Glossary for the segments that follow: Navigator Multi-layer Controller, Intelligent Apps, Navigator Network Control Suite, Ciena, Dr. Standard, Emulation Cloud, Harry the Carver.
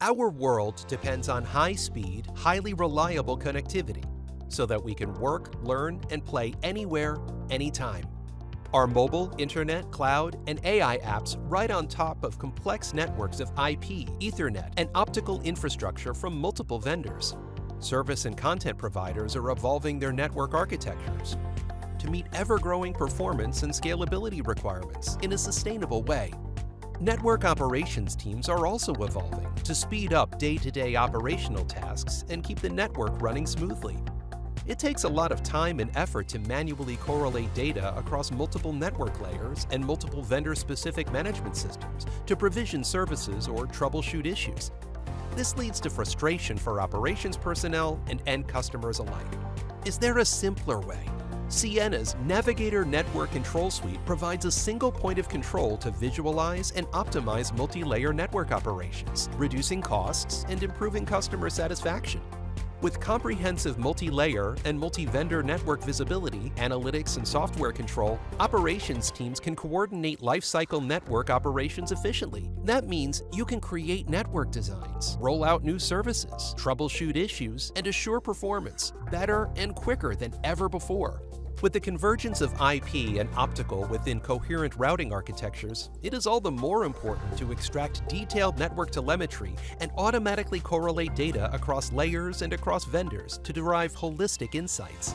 Our world depends on high-speed, highly reliable connectivity so that we can work, learn, and play anywhere, anytime. Our mobile, internet, cloud, and AI apps ride on top of complex networks of IP, Ethernet, and optical infrastructure from multiple vendors. Service and content providers are evolving their network architectures to meet ever-growing performance and scalability requirements in a sustainable way. Network operations teams are also evolving to speed up day-to-day operational tasks and keep the network running smoothly. It takes a lot of time and effort to manually correlate data across multiple network layers and multiple vendor-specific management systems to provision services or troubleshoot issues. This leads to frustration for operations personnel and end customers alike. Is there a simpler way? Ciena's Navigator Network Control Suite provides a single point of control to visualize and optimize multi-layer network operations, reducing costs and improving customer satisfaction. With comprehensive multi-layer and multi-vendor network visibility, analytics, and software control, operations teams can coordinate lifecycle network operations efficiently. That means you can create network designs, roll out new services, troubleshoot issues, and assure performance better and quicker than ever before. With the convergence of IP and optical within coherent routing architectures, it is all the more important to extract detailed network telemetry and automatically correlate data across layers and across vendors to derive holistic insights.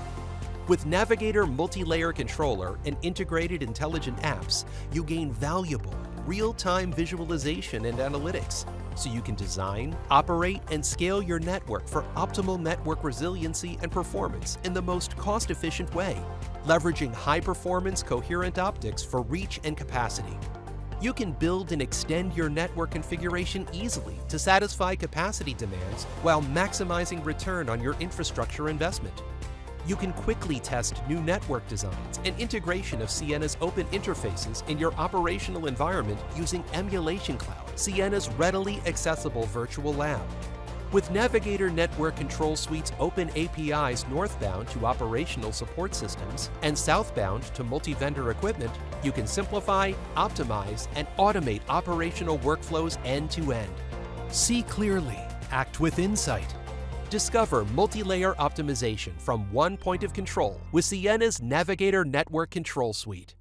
With Navigator Multi-layer Controller and integrated intelligent apps, you gain valuable real-time visualization and analytics, so you can design, operate, and scale your network for optimal network resiliency and performance in the most cost-efficient way, leveraging high-performance coherent optics for reach and capacity. You can build and extend your network configuration easily to satisfy capacity demands while maximizing return on your infrastructure investment. You can quickly test new network designs and integration of Ciena's open interfaces in your operational environment using Emulation Cloud, Ciena's readily accessible virtual lab. With Navigator Network Control Suite's open APIs northbound to operational support systems and southbound to multi-vendor equipment, you can simplify, optimize, and automate operational workflows end-to-end. See clearly, act with insight. Discover multi-layer optimization from one point of control with Ciena's Navigator Network Control Suite.